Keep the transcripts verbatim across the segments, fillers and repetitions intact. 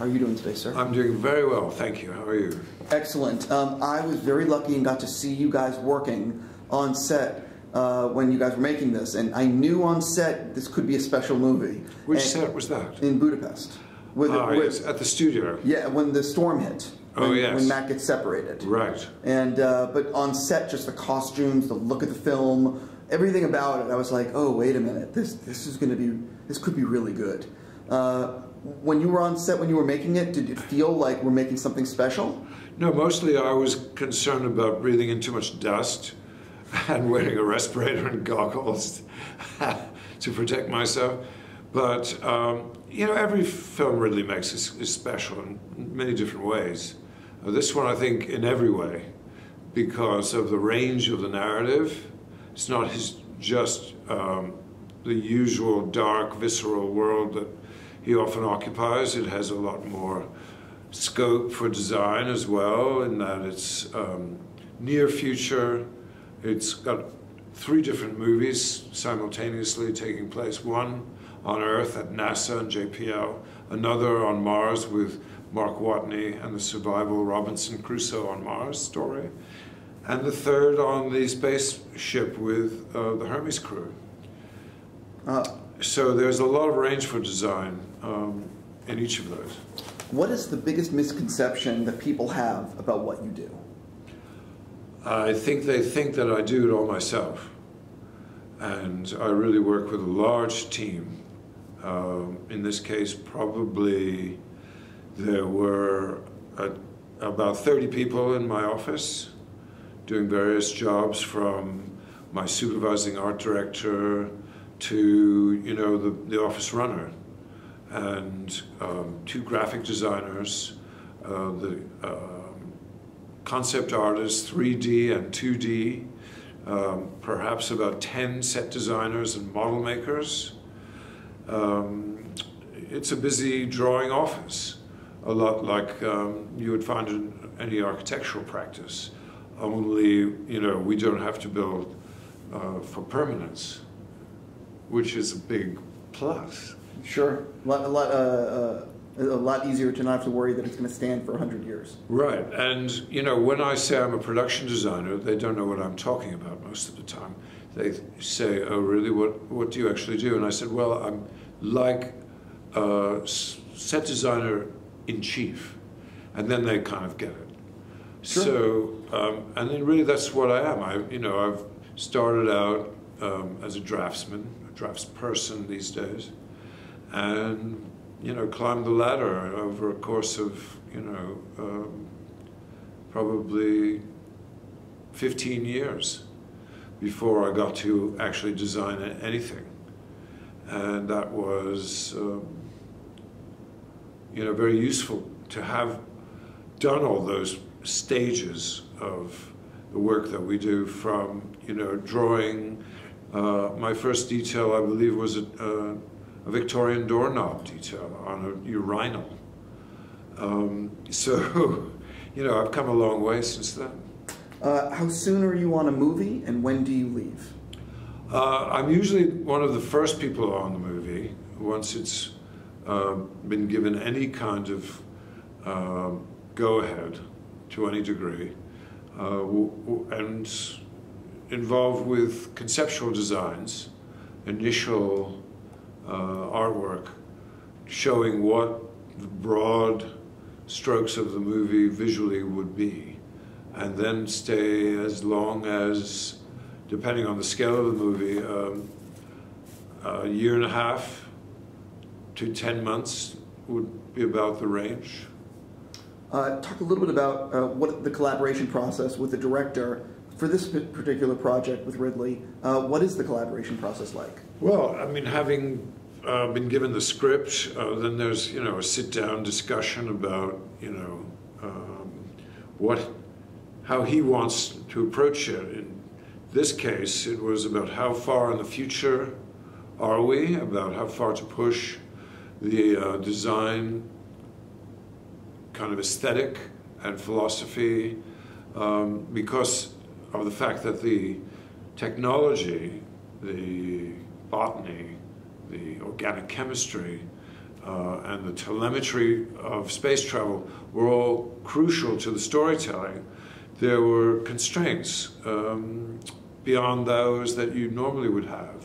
How are you doing today, sir? I'm doing very well, thank you. How are you? Excellent. Um, I was very lucky and got to see you guys working on set uh, when you guys were making this, and I knew on set this could be a special movie. Which and set was that? In Budapest. With, oh, with, yes, at the studio. Yeah, when the storm hit. When, oh, yes. When Matt gets separated. Right. And, uh, but on set, just the costumes, the look of the film, everything about it, I was like, oh, wait a minute, this, this is going to be, this could be really good. Uh, when you were on set, when you were making it, did it feel like we're making something special? No, mostly I was concerned about breathing in too much dust and wearing a respirator and goggles to protect myself. But, um, you know, every film Ridley makes is, is special in many different ways. Uh, this one, I think, in every way, because of the range of the narrative. It's not his, just um, the usual dark, visceral world that he often occupies. It has a lot more scope for design as well, in that it's um, near future. It's got three different movies simultaneously taking place. One on Earth at NASA and J P L, another on Mars with Mark Watney and the survival Robinson Crusoe on Mars story, and the third on the spaceship with uh, the Hermes crew. Uh, so there's a lot of range for design um, in each of those. What is the biggest misconception that people have about what you do? I think they think that I do it all myself. And I really work with a large team. Um, in this case, probably there were a, about thirty people in my office doing various jobs, from my supervising art director to, you know, the, the office runner, and um, two graphic designers, uh, the um, concept artists, three D and two D, um, perhaps about ten set designers and model makers. Um, it's a busy drawing office, a lot like um, you would find in any architectural practice. Only, you know, we don't have to build uh, for permanence, which is a big plus. Sure, a lot, a lot, uh, uh, a lot easier to not have to worry that it's going to stand for a hundred years. Right, and you know, when I say I'm a production designer, they don't know what I'm talking about most of the time. They say, "Oh, really? What, what do you actually do?" And I said, "Well, I'm like a set designer in chief," and then they kind of get it. Sure. So, um, and then really that's what I am. I, you know, I've started out um, as a draftsman, a draftsperson these days, and, you know, climbed the ladder over a course of, you know, um, probably fifteen years before I got to actually design anything. And that was, um, you know, very useful to have done all those stages of the work that we do, from, you know, drawing. Uh, my first detail, I believe, was a, uh, a Victorian doorknob detail on a urinal. Um, so, you know, I've come a long way since then. Uh, how soon are you on a movie, and when do you leave? Uh, I'm usually one of the first people on the movie, once it's uh, been given any kind of uh, go-ahead to any degree, uh, w w and involved with conceptual designs, initial uh, artwork, showing what the broad strokes of the movie visually would be, and then stay as long as, depending on the scale of the movie, um, a year and a half to ten months would be about the range. Uh, talk a little bit about uh, what the collaboration process with the director for this particular project with Ridley. Uh, what is the collaboration process like? Well, I mean, having uh, been given the script, uh, then there's, you know, a sit-down discussion about, you know, um, what, how he wants to approach it. In this case, it was about how far in the future are we, about how far to push the uh, design kind of aesthetic and philosophy, um, because of the fact that the technology, the botany, the organic chemistry uh, and the telemetry of space travel were all crucial to the storytelling, there were constraints um, beyond those that you normally would have,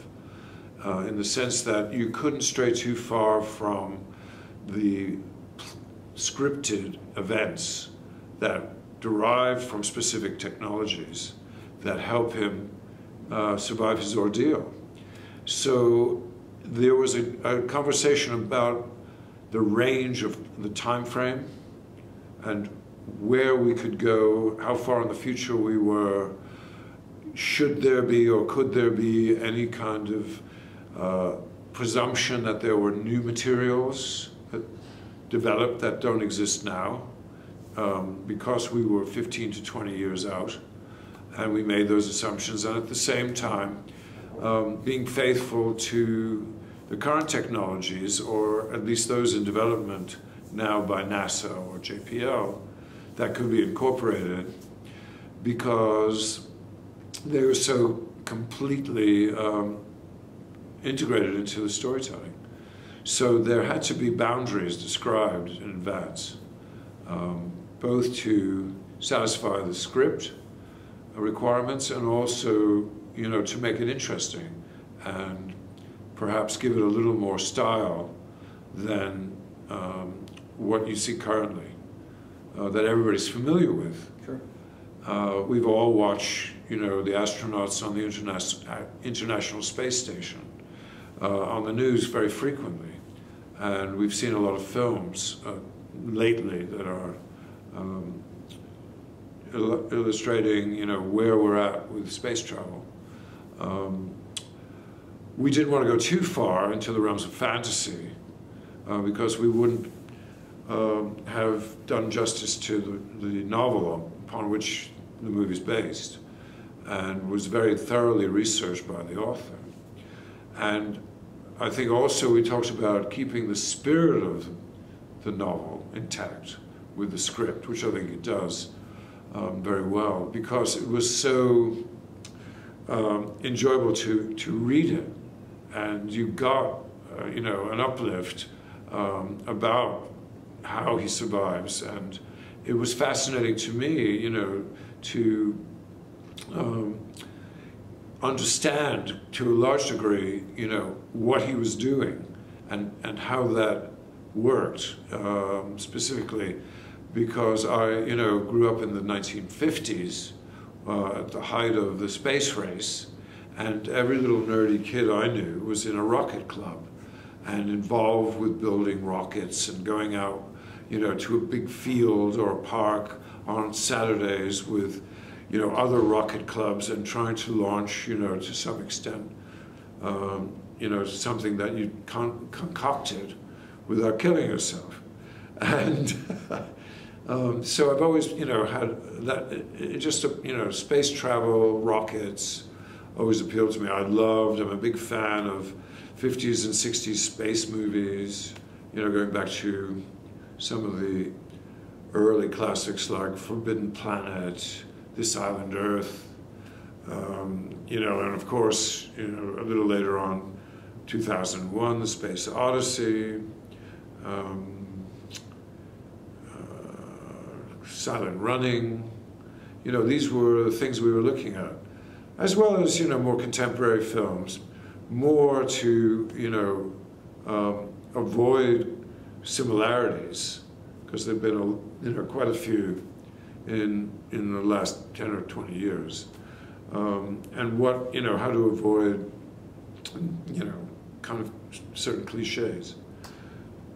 uh, in the sense that you couldn't stray too far from the scripted events that derived from specific technologies that help him uh, survive his ordeal. So there was a, a conversation about the range of the time frame and where we could go, how far in the future we were, should there be or could there be any kind of uh, presumption that there were new materials that developed that don't exist now, um, because we were fifteen to twenty years out and we made those assumptions, and at the same time um, being faithful to the current technologies, or at least those in development now by NASA or J P L, that could be incorporated, because they were so completely um, integrated into the storytelling. So there had to be boundaries described in advance, um, both to satisfy the script requirements and also, you know, to make it interesting and perhaps give it a little more style than um, what you see currently, uh, that everybody's familiar with. Sure. Uh, we've all watched, you know, the astronauts on the Interna- International Space Station uh, on the news very frequently. And we've seen a lot of films uh, lately that are um, il illustrating, you know, where we're at with space travel. Um, we didn't want to go too far into the realms of fantasy uh, because we wouldn't um, have done justice to the, the novel upon which the movie is based, and was very thoroughly researched by the author. And I think also we talked about keeping the spirit of the novel intact with the script, which I think it does um, very well, because it was so um, enjoyable to, to read it. And you got uh, you know, an uplift um, about how he survives. And it was fascinating to me, you know, to Um, understand to a large degree, you know, what he was doing and, and how that worked um, specifically, because I, you know, grew up in the nineteen fifties uh, at the height of the space race, and every little nerdy kid I knew was in a rocket club and involved with building rockets and going out, you know, to a big field or a park on Saturdays with you know, other rocket clubs and trying to launch, you know, to some extent, um, you know, something that you con concocted without killing yourself. And um, so I've always, you know, had that, it, it just, a, you know, space travel, rockets, always appealed to me. I loved, I'm a big fan of fifties and sixties space movies, you know, going back to some of the early classics like Forbidden Planet, This Island Earth, um, you know, and of course, you know, a little later on, two thousand one, The Space Odyssey, um, uh, Silent Running, you know, these were the things we were looking at, as well as, you know, more contemporary films, more to, you know, um, avoid similarities, because there've been, a, you know, quite a few in in the last ten or twenty years, um, and what, you know, how to avoid, you know, kind of certain cliches.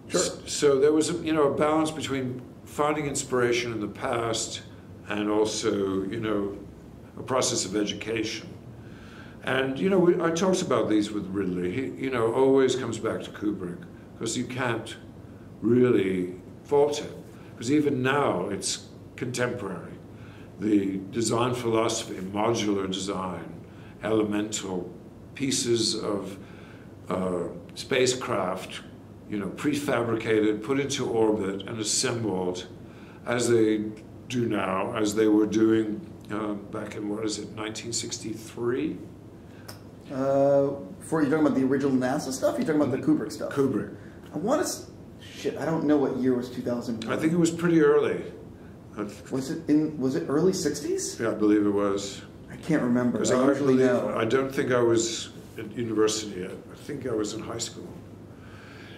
Sure. So there was a, you know, a balance between finding inspiration in the past and also, you know, a process of education. And, you know, we, I talked about these with Ridley. He, you know, always comes back to Kubrick, because you can't really fault it, because even now it's contemporary. The design philosophy, modular design, elemental pieces of uh, spacecraft, you know, prefabricated, put into orbit and assembled as they do now, as they were doing uh, back in, what is it, nineteen sixty-three? Uh, before, you're talking about the original NASA stuff, you're talking about the Kubrick stuff? Kubrick. I want to... Shit, I don't know what year was two thousand one. I think it was pretty early. Was it in? Was it early sixties? Yeah, I believe it was. I can't remember. I, I, usually believe, know. I don't think I was at university yet. I think I was in high school.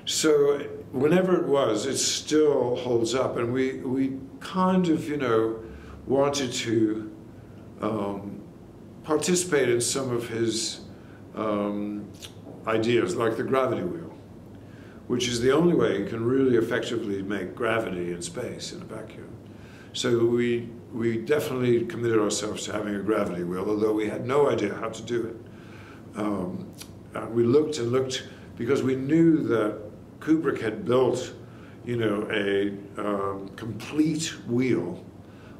So whenever it was, it still holds up, and we we kind of you know wanted to um, participate in some of his um, ideas, like the gravity wheel, which is the only way you can really effectively make gravity in space in a vacuum. So we, we definitely committed ourselves to having a gravity wheel, although we had no idea how to do it. Um, and we looked and looked, because we knew that Kubrick had built, you know, a um, complete wheel,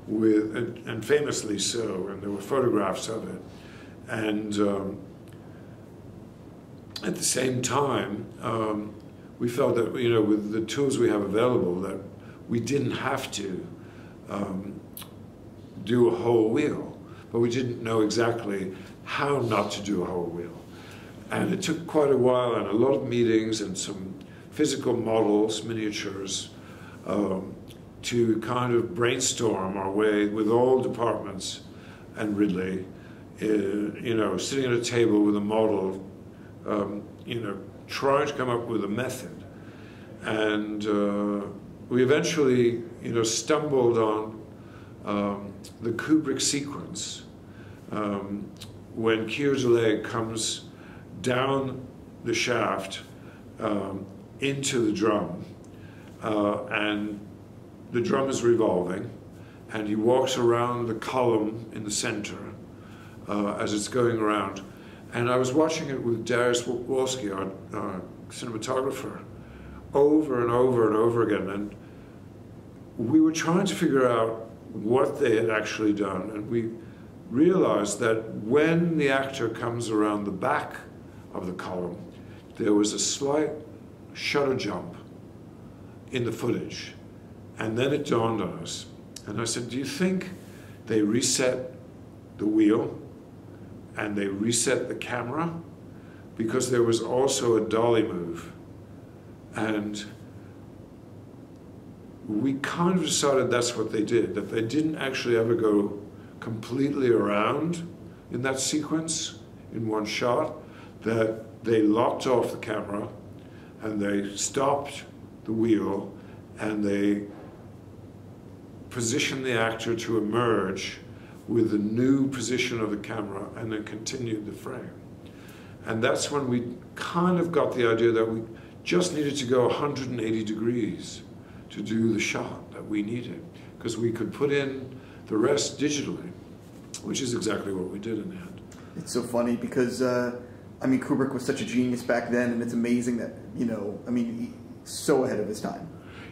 with, and, and famously so, and there were photographs of it. And um, at the same time, um, we felt that, you know, with the tools we have available, that we didn't have to Um, do a whole wheel, but we didn't know exactly how not to do a whole wheel. And it took quite a while and a lot of meetings and some physical models, miniatures, um, to kind of brainstorm our way with all departments and Ridley, uh, you know, sitting at a table with a model, um, you know, trying to come up with a method. And uh, we eventually, you know, stumbled on um, the Kubrick sequence um, when Keir Dullea comes down the shaft um, into the drum, uh, and the drum is revolving, and he walks around the column in the center uh, as it's going around. And I was watching it with Darius Wolski, our, our cinematographer, over and over and over again, and we were trying to figure out what they had actually done, and we realized that when the actor comes around the back of the column, there was a slight shutter jump in the footage. And then it dawned on us, and I said, do you think they reset the wheel and they reset the camera? Because there was also a dolly move. And we kind of decided that's what they did, that they didn't actually ever go completely around in that sequence, in one shot, that they locked off the camera and they stopped the wheel and they positioned the actor to emerge with the new position of the camera and then continued the frame. And that's when we kind of got the idea that we just needed to go one hundred eighty degrees to do the shot that we needed, because we could put in the rest digitally, which is exactly what we did in the end. It's so funny because, uh, I mean, Kubrick was such a genius back then, and it's amazing that, you know, I mean, he's so ahead of his time.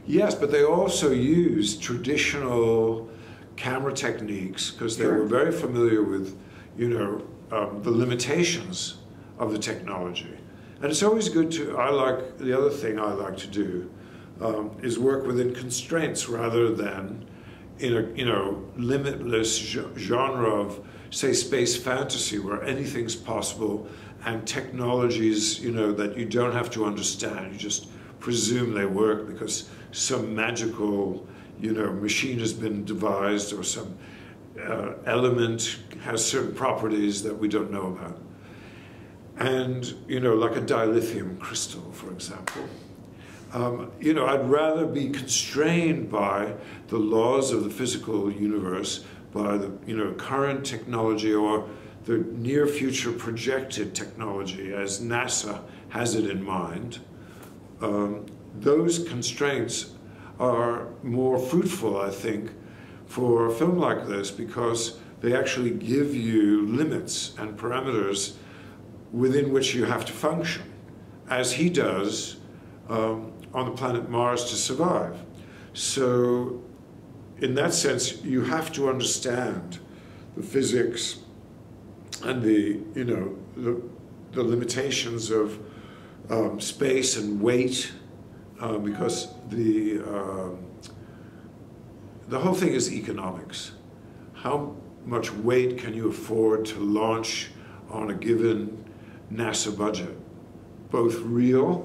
Yes, but they also used traditional camera techniques because they sure. were very familiar with, you know, um, the limitations of the technology. And it's always good to, I like, the other thing I like to do Um, is work within constraints rather than in a you know limitless genre of, say, space fantasy, where anything's possible and technologies you know that you don't have to understand, you just presume they work because some magical you know machine has been devised, or some uh, element has certain properties that we don't know about. And you know like a dilithium crystal, for example. Um, you know, I'd rather be constrained by the laws of the physical universe, by the, you know, current technology or the near future projected technology as NASA has it in mind. Um, those constraints are more fruitful, I think, for a film like this, because they actually give you limits and parameters within which you have to function, as he does Um, on the planet Mars to survive. So in that sense, you have to understand the physics and the, you know, the, the limitations of um, space and weight, uh, because the, um, the whole thing is economics. How much weight can you afford to launch on a given NASA budget? Both real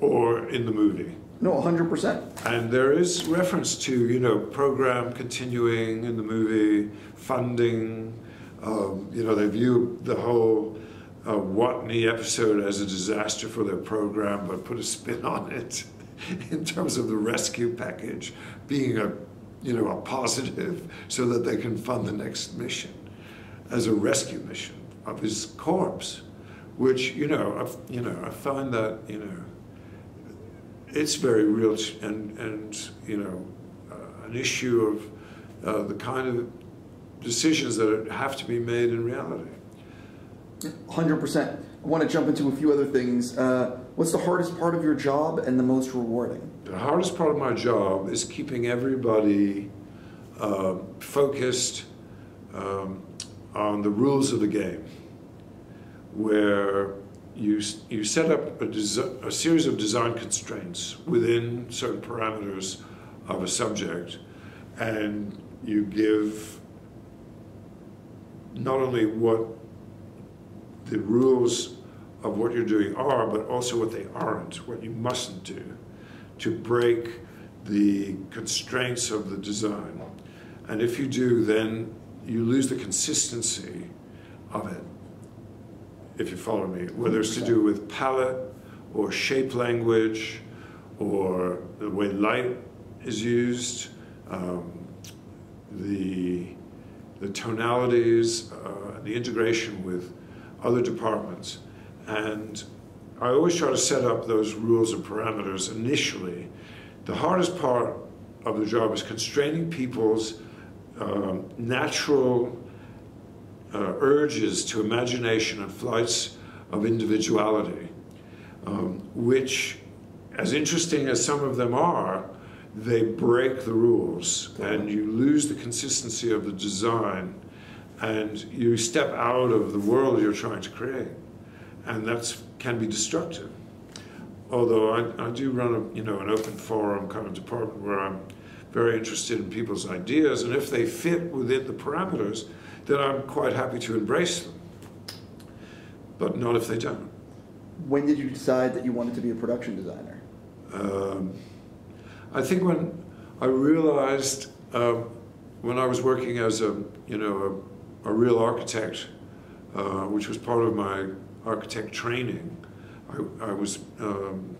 or in the movie. No, one hundred percent. And there is reference to, you know, program continuing in the movie, funding. Um, you know, they view the whole uh, Watney episode as a disaster for their program, but put a spin on it in terms of the rescue package being a, you know, a positive so that they can fund the next mission as a rescue mission of his corpse, which, you know, I've, you know, I find that, you know, it's very real and, and you know, uh, an issue of uh, the kind of decisions that have to be made in reality. one hundred percent. I want to jump into a few other things. Uh, what's the hardest part of your job and the most rewarding? The hardest part of my job is keeping everybody uh, focused um, on the rules of the game, where you, you set up a, a series of design constraints within certain parameters of a subject, and you give not only what the rules of what you're doing are, but also what they aren't, what you mustn't do, to break the constraints of the design. And if you do, then you lose the consistency of it, if you follow me, whether it's to do with palette or shape language or the way light is used, um, the the tonalities, uh, the integration with other departments. And I always try to set up those rules and parameters initially. The hardest part of the job is constraining people's um, natural uh, urges to imagination and flights of individuality, um, which, as interesting as some of them are, they break the rules, and you lose the consistency of the design, and you step out of the world you're trying to create, and that can be destructive. Although I, I do run a, you know, an open forum kind of department where I'm very interested in people's ideas, and if they fit within the parameters, then I'm quite happy to embrace them, but not if they don't. When did you decide that you wanted to be a production designer? Um, I think when I realized, uh, when I was working as a, you know, a, a real architect, uh, which was part of my architect training, I, I was um,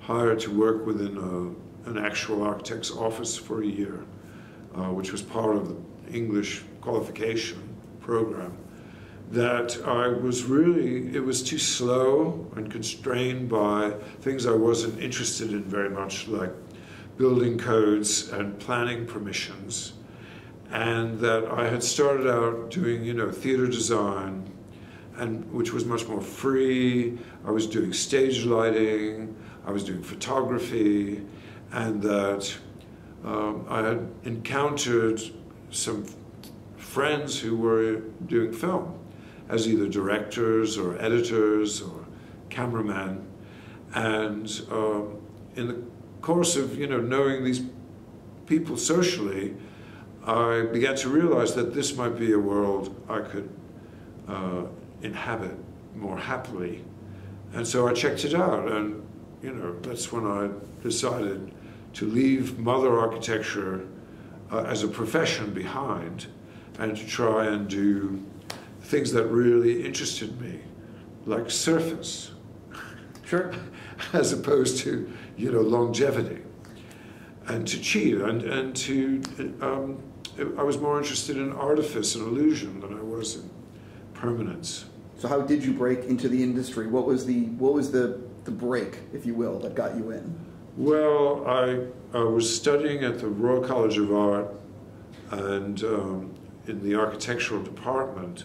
hired to work within a, an actual architect's office for a year, uh, which was part of the English qualification program, that I was really, it was too slow and constrained by things I wasn't interested in very much, like building codes and planning permissions, and that I had started out doing, you know, theater design, and which was much more free. I was doing stage lighting, I was doing photography, and that um, I had encountered some friends who were doing film as either directors or editors or cameramen, and um, in the course of, you know, knowing these people socially, I began to realize that this might be a world I could uh, inhabit more happily, and so I checked it out, and, you know, that's when I decided to leave mother architecture uh, as a profession behind, and to try and do things that really interested me, like surface. Sure. As opposed to, you know, longevity, and to cheat, and, and to, um, I was more interested in artifice and illusion than I was in permanence. So how did you break into the industry? What was the, what was the, the break, if you will, that got you in? Well, I, I was studying at the Royal College of Art, and um, in the architectural department,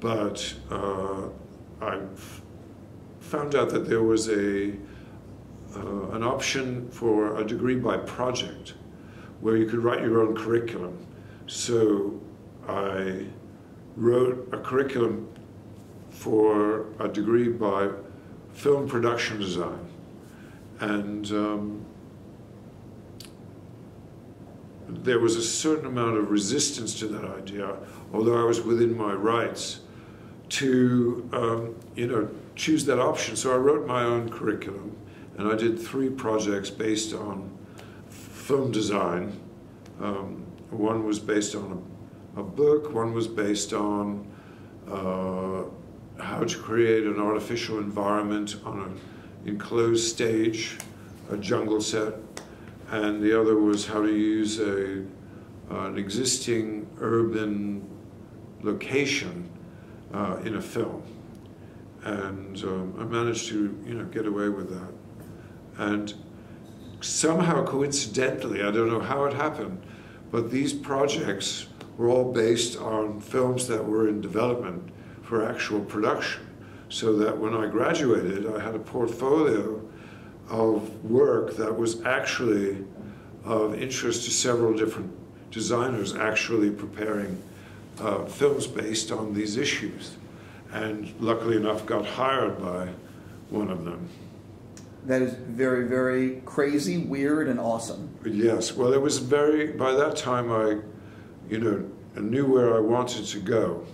but uh, I found out that there was a uh, an option for a degree by project, where you could write your own curriculum. So I wrote a curriculum for a degree by film production design, and um, there was a certain amount of resistance to that idea, although I was within my rights to um, you know, choose that option. So I wrote my own curriculum and I did three projects based on film design. Um, one was based on a, a book, one was based on uh, how to create an artificial environment on an enclosed stage, a jungle set, and the other was how to use a, uh, an existing urban location uh, in a film. And um, I managed to, you know, get away with that. And somehow, coincidentally, I don't know how it happened, but these projects were all based on films that were in development for actual production. So that when I graduated, I had a portfolio of work that was actually of interest to several different designers actually preparing uh, films based on these issues. And luckily enough, got hired by one of them. That is very, very crazy, weird, and awesome. Yes. Well, it was very, by that time I, you know, knew where I wanted to go.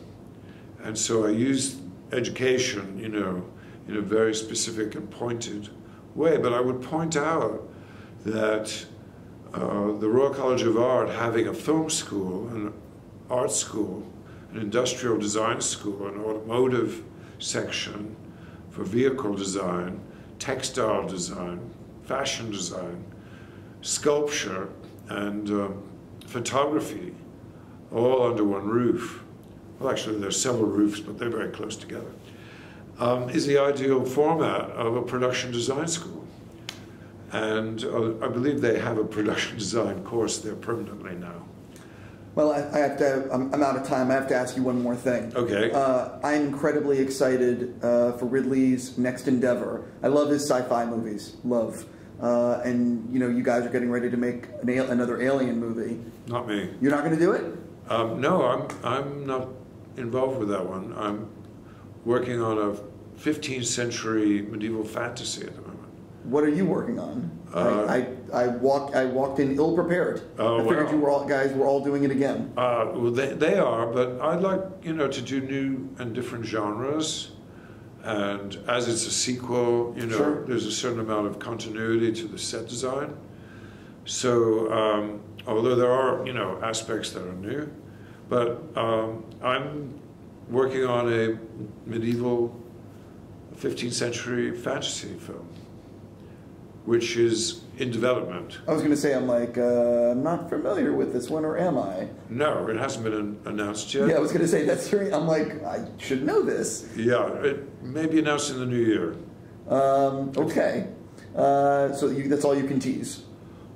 And so I used education, you know, in a very specific and pointed way. But I would point out that uh, the Royal College of Art, having a film school, an art school, an industrial design school, an automotive section for vehicle design, textile design, fashion design, sculpture, and um, photography, all under one roof. Well, actually, there's several roofs, but they're very close together, um, is the ideal format of a production design school. And uh, I believe they have a production design course there permanently now. Well, I have to, I'm out of time. I have to ask you one more thing. Okay. Uh, I'm incredibly excited uh, for Ridley's next endeavor. I love his sci-fi movies. Love. Uh, and, you know, you guys are getting ready to make an al another Alien movie. Not me. You're not going to do it? Um, no, I'm, I'm not involved with that one. I'm working on a fifteenth century medieval fantasy at the moment. What are you working on? Uh, I, I, I walked I walked in ill-prepared. Oh, I figured well, you were all, guys were all doing it again. Uh, well, they, they are, but I'd like, you know, to do new and different genres. And as it's a sequel, you know, sure, there's a certain amount of continuity to the set design. So, um, although there are, you know, aspects that are new, but um, I'm working on a medieval fifteenth century fantasy film, which is in development. I was going to say, I'm like, uh, I'm not familiar with this one, or am I? No, it hasn't been announced yet. Yeah, I was going to say, that's very, I'm like, I should know this. Yeah, it may be announced in the new year. Um, okay. Uh, so you, that's all you can tease?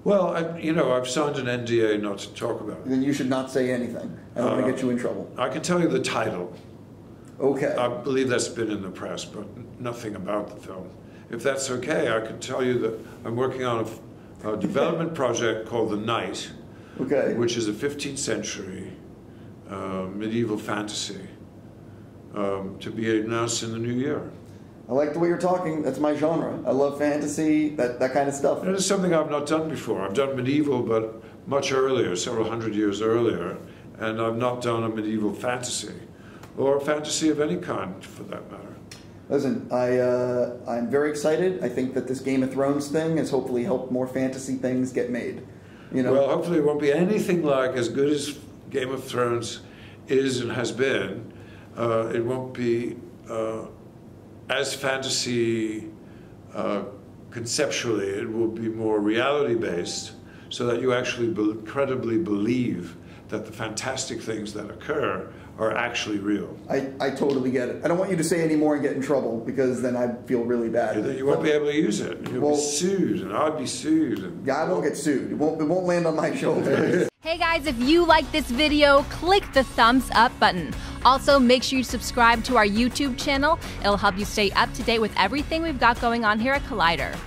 Well, I, you know, I've signed an N D A not to talk about it. Then you should not say anything. I don't uh, want to get you in trouble. I can tell you the title. Okay. I believe that's been in the press, but nothing about the film. If that's okay, I can tell you that I'm working on a, a development project called The Knight, okay, which is a fifteenth century uh, medieval fantasy um, to be announced in the new year. I like the way you're talking. That's my genre. I love fantasy, that, that kind of stuff. And it's something I've not done before. I've done medieval, but much earlier, several hundred years earlier, and I've not done a medieval fantasy, or a fantasy of any kind, for that matter. Listen, I, uh, I'm very excited. I think that this Game of Thrones thing has hopefully helped more fantasy things get made. You know? Well, hopefully it won't be anything like as good as Game of Thrones is and has been. Uh, it won't be uh, as fantasy uh, conceptually. It will be more reality-based, so that you actually be credibly believe that the fantastic things that occur are actually real. I, I totally get it. I don't want you to say any more and get in trouble, because then I feel really bad. Yeah, then you won't but, be able to use it. You'll well, be sued, and I'll be sued. And, yeah, I won't get sued. It won't, it won't land on my shoulders. Hey guys, if you like this video, click the thumbs up button. Also, make sure you subscribe to our YouTube channel. It'll help you stay up to date with everything we've got going on here at Collider.